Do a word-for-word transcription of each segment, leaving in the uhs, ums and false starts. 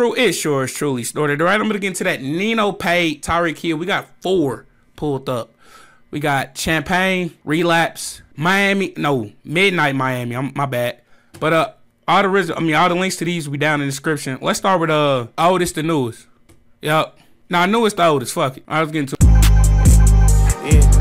crew is yours truly, Snorted. All right, I'm going to get into that. Nino Paid, Tyreek Hill. We got four pulled up. We got Champagne, Relapse, Miami. No, Midnight Miami. I'm, my bad. But uh, all the I mean, all the links to these will be down in the description. Let's start with uh, oldest to newest. Yup. Nah, newest to oldest. Fuck it. I was getting to. Yeah.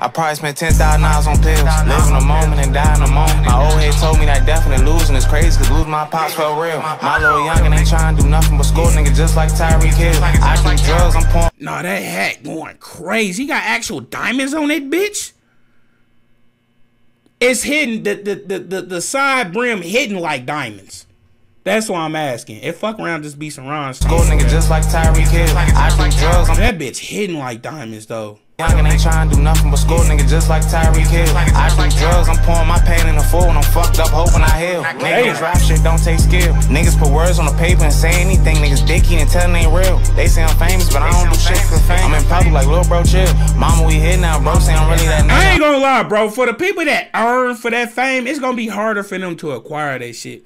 I probably spent ten thousand dollars on pills. Live in the moment and die in the moment. My old head told me that definitely losing is crazy, cause losing my pops felt real. My little youngin' ain't trying to do nothing but school, nigga, just like Tyreek Hill. I do drugs, I'm pouring. Nah, that hat going crazy. He got actual diamonds on that bitch. It's hidden. The, the, the, the, the side brim hidden like diamonds. That's why I'm asking. If fuck around, just be some Ron's. School, nigga, just like Tyreek Hill. I do drugs, I'm. That bitch hidden like diamonds, though. Youngin' ain't trying to do nothing but school, nigga, just like Tyreek Hill. I do drugs, I'm pouring my pain in the full, and I'm fucked up hoping I heal. Niggas rap shit don't take skill. Niggas put words on the paper and say anything. Niggas dicky and tellin' ain't real. They say I'm famous, but I don't do shit for fame. I'm in public like little bro, chill. Mama, we here now, bro, say I'm really that nigga. I ain't gonna lie, bro. For the people that earn for that fame, it's gonna be harder for them to acquire that shit.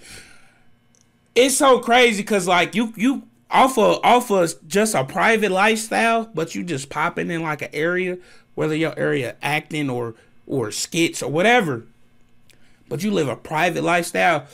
It's so crazy, cause like you you. Off of, off of just a private lifestyle, but you just popping in like an area, whether your area acting or or skits or whatever, but you live a private lifestyle.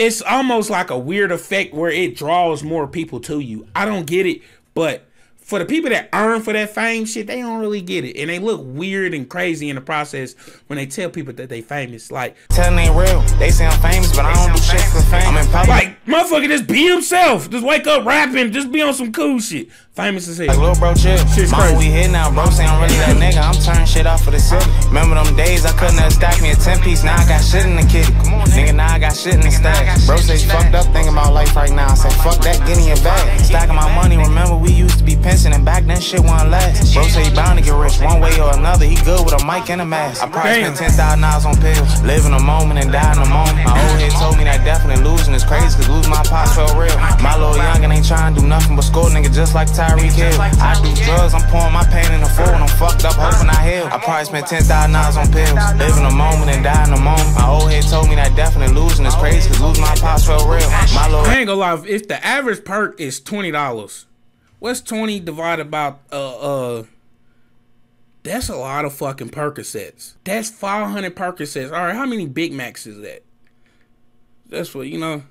It's almost like a weird effect where it draws more people to you. I don't get it, but for the people that earn for that fame shit, they don't really get it. And they look weird and crazy in the process when they tell people that they famous. Like, telling ain't real. They say I'm famous, but I don't do shit for fame. I'm in public. Like, motherfucker, just be himself. Just wake up rapping. Just be on some cool shit. Famous as hell. Like, little bro, chill. Shit's Mama, crazy. We here now, bro. Say I'm really that nigga. I'm turning shit off for the city. Remember them days I couldn't have stacked me a ten piece. Now I got shit in the kitty. Come on, nigga, now I got shit in the stash. Bro say fucked up thinking about life right now. I say, fuck that, give me a bag. Stacking my money. Remember, we used to be pincing and back then shit won't last. Bro say he bound to get rich one way or another. He good with a mic and a mask. I probably spent ten thousand dollars on pills. Live in the moment and die in the moment. My old head told me that definitely losing is crazy, cause losing my pops felt real. My little youngin' ain't trying to do nothing but school, nigga, just like Tyreek. I do drugs, I'm pouring my pain in the full, and I'm fucked up hoping I heal. I probably spent ten thousand dollars on pills. Live in the moment and die in the moment. My old head told me that definitely losing is crazy, cause losing my pops felt real. My little I ain't gonna lie, if the average perk is twenty dollars, what's twenty divided by uh uh that's a lot of fucking Percocets. That's five hundred Percocets. Alright, how many Big Macs is that? That's what, you know,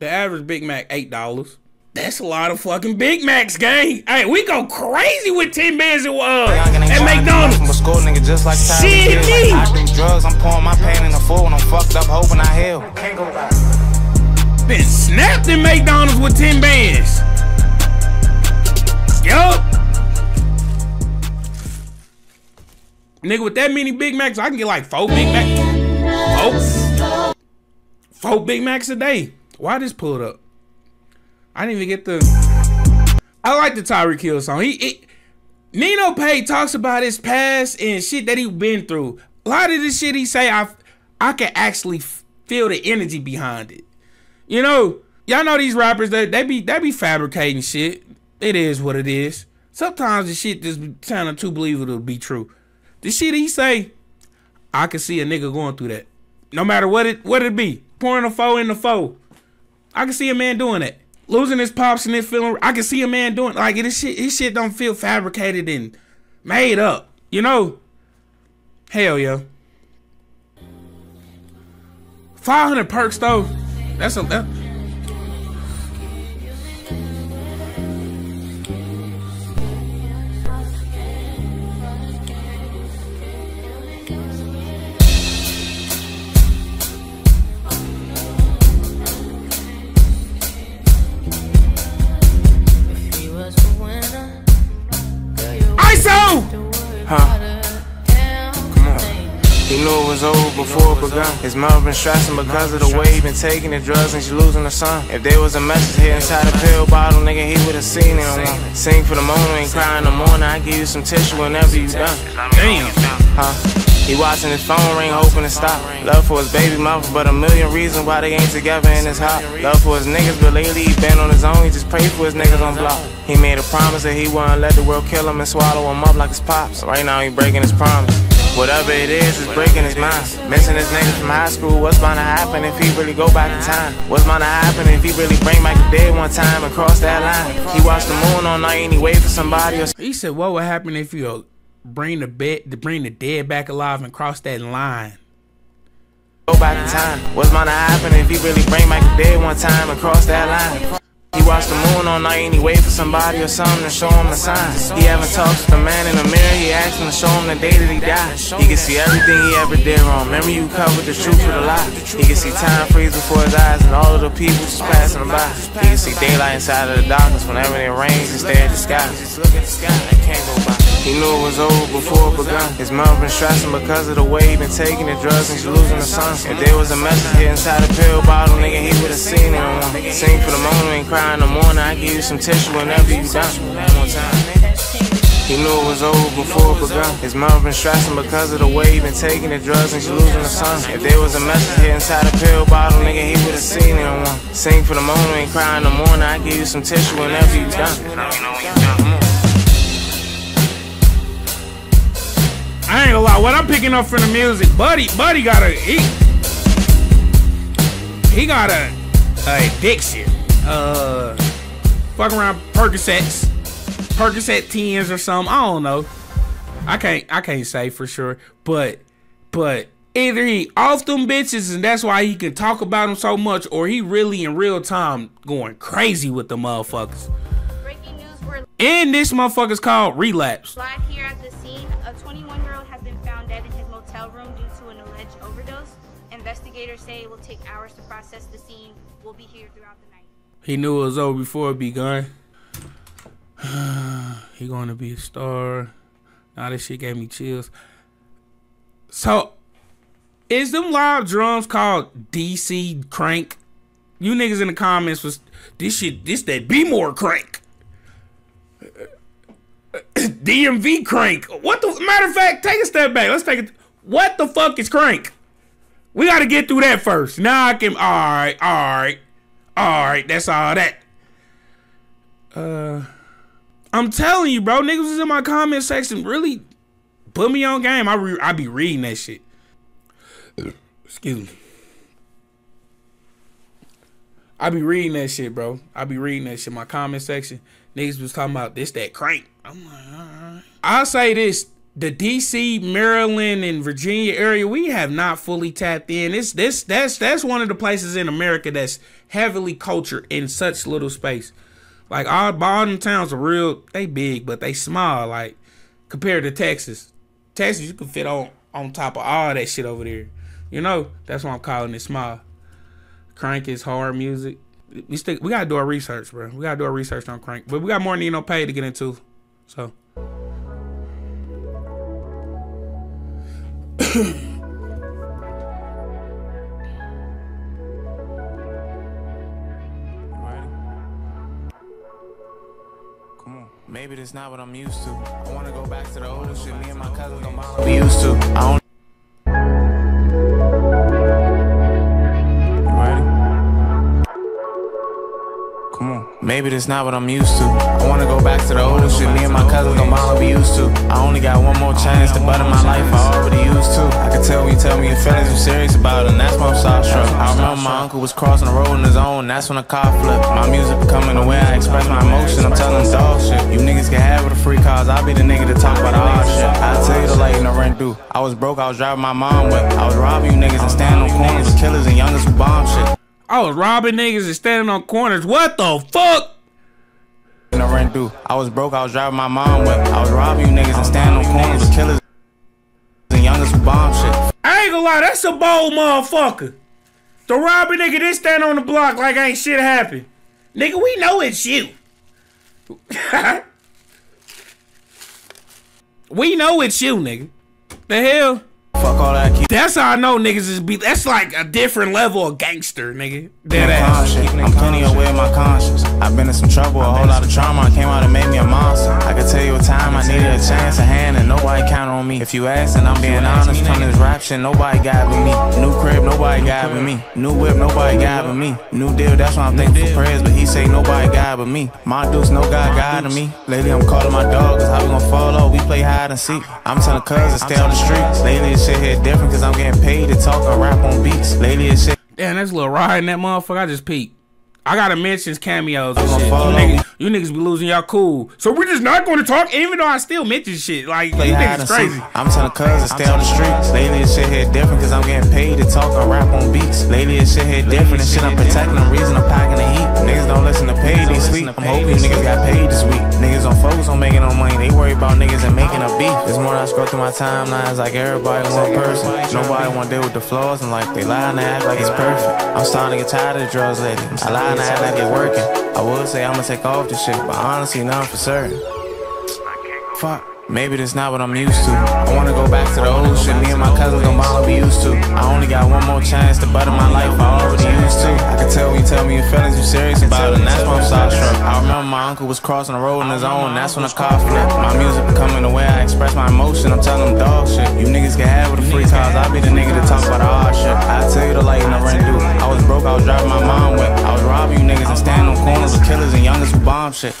the average Big Mac eight dollars. That's a lot of fucking Big Macs, gang. Hey, we go crazy with ten bands at, uh, at McDonald's. Shit, me. I do drugs, I'm pouring my pain in the full, and I'm fucked up hoping I heal. Been snapped in McDonald's with ten bands. Yup. Nigga, with that many Big Macs, I can get like four Big Macs. Four. Four Big Macs a day. Why this pulled up? I didn't even get the. I like the Tyreek Hill song. He, he Nino Paid talks about his past and shit that he been through. A lot of this shit he say, I, I can actually feel the energy behind it. You know, y'all know these rappers that they, they be they be fabricating shit. It is what it is. Sometimes the shit just sounding too believable to be true. The shit he say, I can see a nigga going through that. No matter what it what it be, pouring a foe in the foe, I can see a man doing that. Losing his pops and it feeling, I can see a man doing, like, this shit, his shit don't feel fabricated and made up, you know? Hell yeah. five hundred perks though, that's a, that. You knew it was over before it begun. His mouth been stressing because of the way he been taking the drugs and she losing her son. If there was a message here inside a pill bottle, nigga, he would've seen it on one. Sing for the moment, ain't cry in the morning. I give you some tissue whenever you done. Damn. Huh? He watching his phone ring, hoping to stop. Love for his baby mother, but a million reasons why they ain't together in his heart. Love for his niggas, but lately he been on his own. He just prayed for his niggas on block. He made a promise that he wouldn't let the world kill him and swallow him up like his pops. Right now he breaking his promise. Whatever it is, it's breaking his mind. Missing his niggas from high school. What's bound to happen if he really go back in time? What's bound to happen if he really bring back the dead one time and cross that line? He watched the moon all night and he waited for somebody else. He said, what would happen if you Bring the bed to bring the dead back alive and cross that line? Go back in time. What's gonna happen if he really bring back the dead one time and cross that line? He watched the moon all night and he wait for somebody or something to show him the signs. He haven't talked with the man in the mirror. He asked him to show him the day that he died. He can see everything he ever did wrong. Remember, you covered the truth with a lie. He can see time freeze before his eyes and all of the people just passing by. He can see daylight inside of the darkness. Whenever it rains, he stare at the sky. Just look at the sky, that can't go by. He knew it was over before it begun. His mom been stressing because of the way he been taking the drugs and she's losing her son. If there was a message here inside the pill bottle, nigga, he would've seen it on one. Sing for the moment and cry in the morning. I give you some tissue whenever you done. He knew it was over before it begun. His mom been stressing because of the way he been taking the drugs and she's losing her son. If there was a message here inside the pill bottle, nigga, he would've seen it on one. Sing for the moment and cry in the morning. I give you some tissue whenever you done. I ain't gonna lie, what I'm picking up from the music, buddy, buddy got a, he, he got a, a addiction. Uh, fuck around Percocets, Percocet tens or something, I don't know. I can't, I can't say for sure, but, but either he off them bitches and that's why he can talk about them so much, or he really in real time going crazy with the motherfuckers. Breaking news, we're and this motherfucker's called Relapse. Live here at the scene, a twenty-one-year-old has been found dead in his motel room due to an alleged overdose. Investigators say it will take hours to process the scene. We'll be here throughout the night. He knew it was over before it begun. He gonna be a star. Now nah, this shit gave me chills. So, is them live drums called D C Crank? You niggas in the comments was, this shit, this that be more crank. D M V crank. What the matter of fact, take a step back. Let's take it. What the fuck is crank? We gotta get through that first. Now I can. All right, all right, all right. That's all that. Uh, I'm telling you, bro. Niggas was in my comment section. Really, put me on game. I re I be reading that shit. Excuse me. I be reading that shit, bro. I be reading that shit. My comment section. Niggas was talking about this, that crank. I'm like, all right. I'll say this. The D C, Maryland, and Virginia area, we have not fully tapped in. It's, this, that's, that's one of the places in America that's heavily cultured in such little space. Like, all, all them towns are real. They big, but they small, like, compared to Texas. Texas, you can fit on, on top of all that shit over there. You know? That's why I'm calling it small. Crank is hard music. We stick, we gotta do our research, bro. We gotta do our research on crank. But we got more Nino Paid to get into. So maybe that's not what I'm used to. I wanna go back to the older shit. Me and my cousins don't mind. We used to. I don't Maybe that's not what I'm used to. I wanna go back to the older shit. Me and my cousins don't mind what we used to. I only got one more chance to butter my life. I already used to. I can tell when you tell me your feelings you serious about it, and that's why I'm starstruck. I remember my uncle was crossing the road on his own. That's when a car flipped. My music becoming the way I express my emotion. I'm telling dog shit. You niggas can have with a free cause. I'll be the nigga to talk about all shit. I tell you the light and the rent due. I was broke. I was driving my mom with. I was robbing you niggas and standing on corners with killers and youngers who bomb shit. I was robbing niggas and standing on corners. What the fuck? And I ran through. I was broke. I was driving my mom whip. I was robbing you niggas and standing on corners with killers and youngers who bomb shit. I ain't gonna lie. That's a bold motherfucker. The robbing nigga didn't stand on the block like ain't shit happened. Nigga, we know it's you. We know it's you, nigga. The hell? Fuck all that keep. That's how I know niggas is be. That's like a different level of gangster, nigga. Dead ass. I'm plenty aware of my conscience. I've been in some trouble, a whole lot of trauma. I came out and made me a monster. I could tell you a time I needed a chance, a hand, and nobody counted on me. If you ask, and I'm being honest, from this rap shit, nobody got with me. New crib, nobody got with me. New whip, nobody got with me. New deal, that's why I'm thinking for prayers, but he say nobody got with me. My dudes, no God got to me. Lately, I'm calling my dog, cause how we gonna fall off? We play hide and seek. I'm telling cuz to stay on the streets. Lately, this shit here different, cause I'm getting paid to talk and rap on beats. Lately, this shit. Damn, that's a little ride in that motherfucker. I just peeked. I gotta mention cameos and shit. You niggas, you niggas be losing y'all cool. So we're just not gonna talk, even though I still mention shit. Like, play you niggas crazy. See. I'm telling cuz to stay on the streets. Lately, this shit here different, cause I'm getting paid to talk and rap on beats. Lately, this shit here different, and shit I'm protecting the reason I'm packing the heat. Niggas don't listen to pay this week. I'm hoping niggas got paid this week. Niggas don't focus on making no money. They worry about niggas and making a beat. This morning I scroll through my timelines like everybody one person. Nobody wanna deal with the flaws and like they lie and act like it's perfect. I'm starting to get tired of the drugs lately. I lie and I act like it's working. I would say I'ma take off this shit, but honestly, not for certain. Fuck. Maybe that's not what I'm used to. I wanna go back to the old shit me and my cousins gon' probably be used to. I only got one more chance to butter my life I already used to. I can tell when you tell me your feelings you serious about it, and that's why I'm starstruck. I remember my uncle was crossing the road on his own, and that's when the car flipped. My music becoming the way I express my emotion. I'm telling them dog shit. You niggas can have with the free cars, I'll be the nigga to talk about the hard shit. I tell you the light and the rent due. I was broke, I was driving my mom with. I was robbing you niggas and standing on corners with killers and youngers who bomb shit.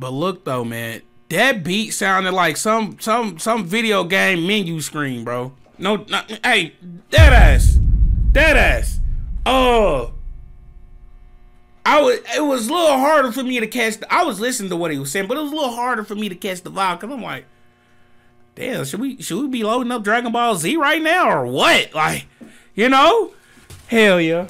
But look though, man, that beat sounded like some some some video game menu screen, bro. No, not, hey, that ass, that ass. Oh, uh, I was. It was a little harder for me to catch. The, I was listening to what he was saying, but it was a little harder for me to catch the vibe. Cause I'm like, damn, should we should we be loading up Dragon Ball Z right now or what? Like, you know, hell yeah.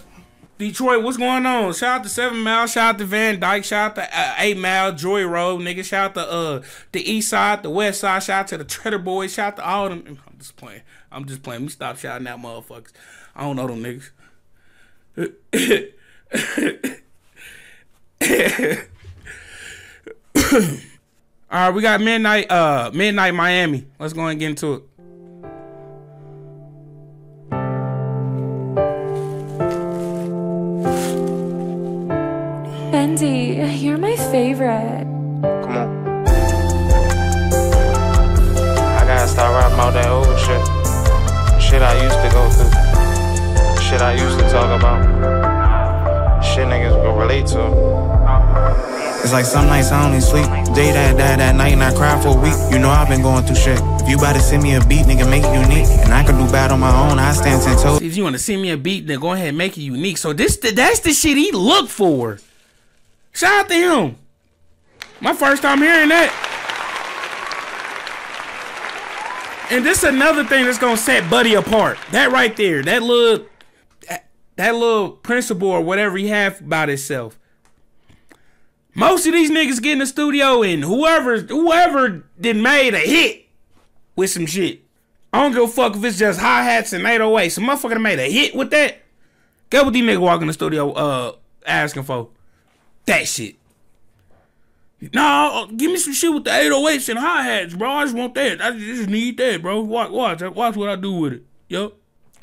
Detroit, what's going on? Shout out to seven mile, shout out to Van Dyke, shout out to uh, eight mile, Joy Road, nigga. Shout out to uh, the east side, the west side, shout out to the Treader Boys, shout out to all of them. I'm just playing. I'm just playing. We stop shouting out motherfuckers. I don't know them niggas. Alright, we got Midnight, uh, Midnight Miami. Let's go and get into it. Bendy, you're my favorite. Come on. I gotta start rapping all that old shit. Shit I used to go through. Shit I used to talk about. Shit niggas will relate to. It's like some nights I only sleep. Day that died that night and I cried for a week. You know I've been going through shit. If you about to send me a beat, nigga, make it unique. And I can do bad on my own, I stand ten toes. If you want to send me a beat, then go ahead and make it unique. So this, that's the shit he looked for. Shout out to him. My first time hearing that. And this is another thing that's going to set Buddy apart. That right there, that little, that, that little principle or whatever he had about himself. Most of these niggas get in the studio and whoever whoever done made a hit with some shit. I don't give a fuck if it's just hi-hats and eight oh eight. Some motherfucker done made a hit with that. Get what these niggas walk in the studio uh, asking for. That shit. No, give me some shit with the eight oh eights and hi-hats, bro. I just want that. I just need that, bro. Watch, watch, watch what I do with it. Yo,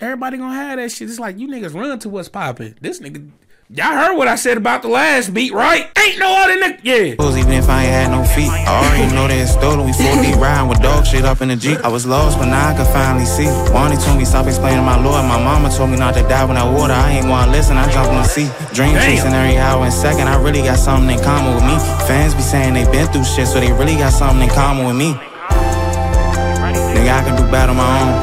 everybody gonna have that shit. It's like, you niggas run to what's popping. This nigga... Y'all heard what I said about the last beat, right? Ain't no other nigga, yeah. Even if I ain't had no feet, I already know they had stolen. We four D riding with dog shit up in the Jeep. I was lost, but now I can finally see. Wani told me stop explaining my Lord. My mama told me not to die when I water. I ain't wanna listen, I jump in the sea. Dream chasing every hour and second. I really got something in common with me. Fans be saying they been through shit, so they really got something in common with me. Nigga, I can do bad on my own,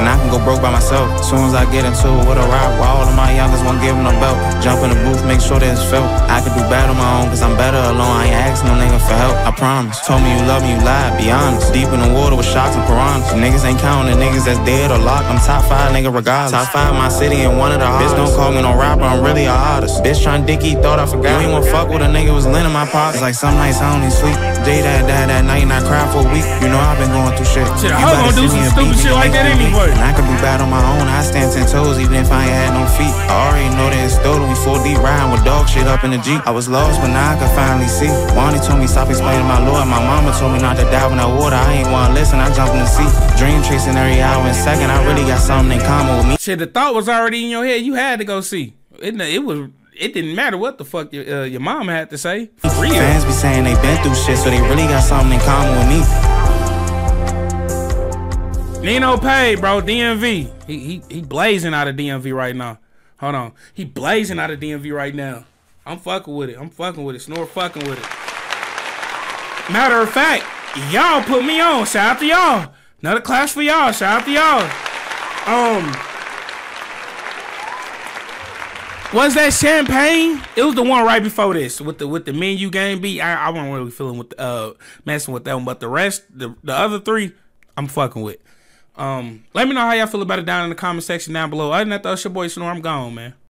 and I can go broke by myself. Soon as I get into it with a rock, while all of my youngers won't give them a belt. Jump in the booth, make sure that it's felt. I can do bad on my own, cause I'm better alone. I ain't asking no nigga for help, I promise. Told me you love me, you lied, be honest. Deep in the water with sharks and piranhas. Niggas ain't counting, niggas that's dead or locked. I'm top five, nigga, regardless. Top five in my city and one of the hardest. Bitch, don't call me no rapper, I'm really a artist. Bitch, trying dicky, thought I forgot. You ain't wanna fuck with a nigga was lending my pocket. It's like some nights I only sleep. Day that died that night and I not cry for a week. You know I've been going through shit. Shit, I'm gonna do some stupid shit like that anyway. And I can be bad on my own. I stand ten toes even if I ain't had no feet. I already know that it's stolen. We four deep riding with dog shit up in the Jeep. I was lost, but now I can finally see. Wani told me stop explaining my Lord. My mama told me not to dive in the water. I ain't wanna listen. I jump in the sea. Dream chasing every hour and second. I really got something in common with me. Shit, the thought was already in your head. You had to go see. It, it was. It didn't matter what the fuck your, uh, your mom had to say. For real. Fans be saying they been through shit, so they really got something in common with me. Nino Paid, bro, D M V. He he he blazing out of D M V right now. Hold on, he blazing out of D M V right now. I'm fucking with it. I'm fucking with it. Snore fucking with it. Matter of fact, y'all put me on. Shout out to y'all. Another class for y'all. Shout out to y'all. Um. Was that champagne? It was the one right before this with the with the menu game beat. I, I wasn't really feeling with the, uh messing with that one, but the rest, the the other three, I'm fucking with. Um, let me know how y'all feel about it down in the comment section down below. Other than that, though, it's your boy Snore. I'm gone, man.